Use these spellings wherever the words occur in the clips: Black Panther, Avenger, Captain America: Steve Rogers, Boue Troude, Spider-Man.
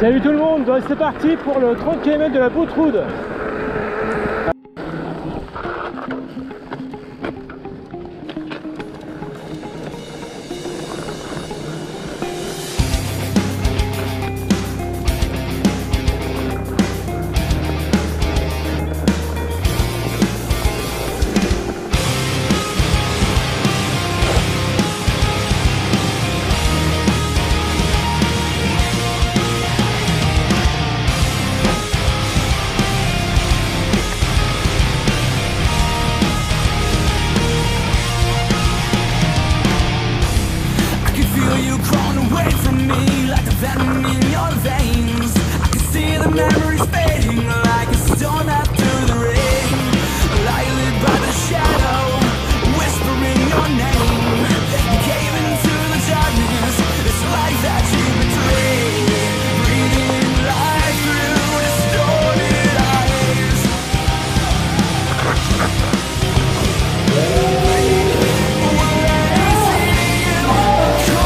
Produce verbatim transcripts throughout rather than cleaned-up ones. Salut tout le monde, c'est parti pour le trente kilomètres de la Boue Troude. Memories fading like a storm after the rain. Blinded by the shadow, whispering your name. You came into the darkness, this life that you betrayed. Breathing life through distorted eyes. Will I see you come alive? You couldn't save yourself.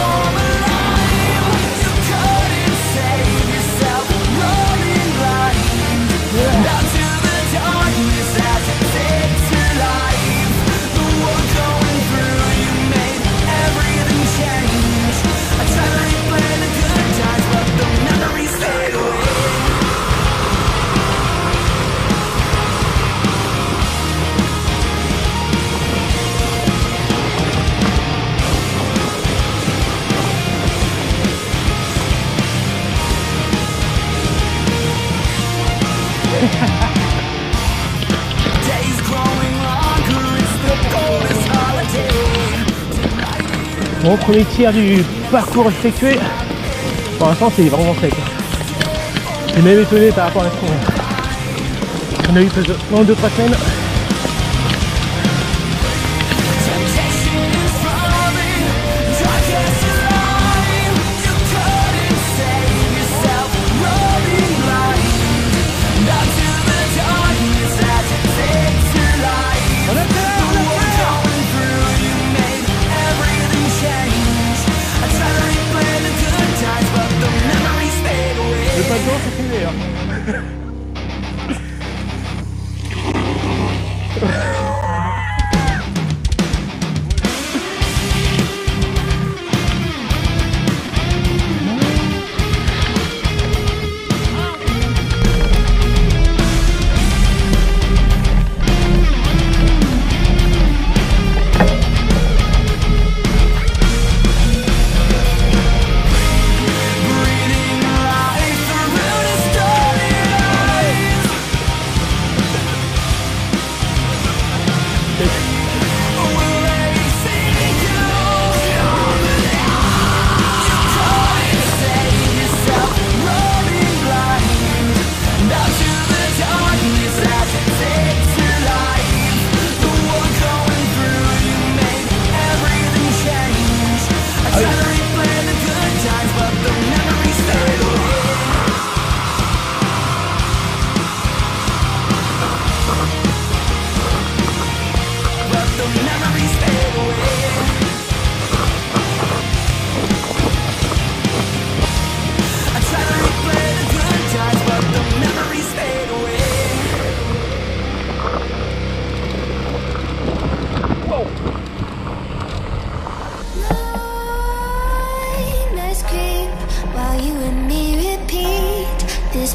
Days growing longer, it's the coldest holiday. Bon, premier tiers du parcours effectué. Pour l'instant, c'est vraiment sec. Je suis même étonné par rapport à ce qu'on a eu pendant deux trois semaines. This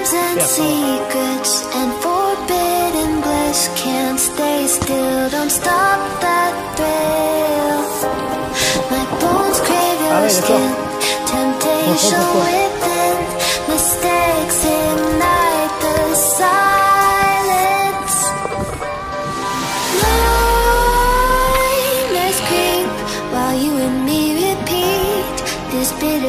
crimes and yeah, secrets and forbidden bliss. Can't stay still, don't stop that thrill. My bones crave your skin, temptation within. Mistakes ignite the silence. Nightmares creep while you and me repeat. This